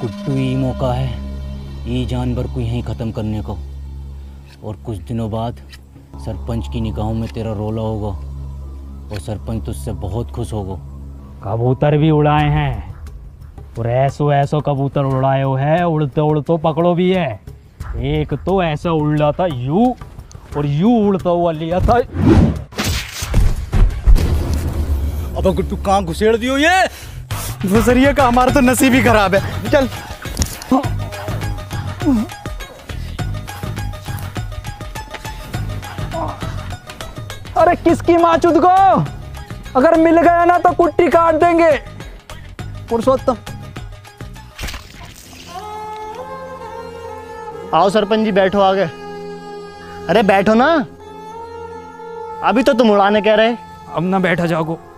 कुट्टू ही मौका है ये जानवर को यहीं ख़त्म करने को। और कुछ दिनों बाद सरपंच की निगाहों में तेरा रोला होगा और सरपंच तुझसे बहुत खुश होगा। कबूतर भी उड़ाए हैं और ऐसो ऐसो कबूतर उड़ाए हुए हैं, उड़ते उड़ते पकड़ो भी है। एक तो ऐसा उड़ रहा था यू और यू उड़ता हुआ लिया था। अब कुट्टू कहाँ घुसेड़ दियो ये गुजरिया का, हमारा तो नसीब ही खराब है। चल अरे किसकी माँ चुद को अगर मिल गया ना तो कुट्टी काट देंगे। पुरुषोत्तम आओ सरपंच जी बैठो आगे। अरे बैठो ना, अभी तो तुम उड़ाने कह रहे। अब ना बैठा जाओ।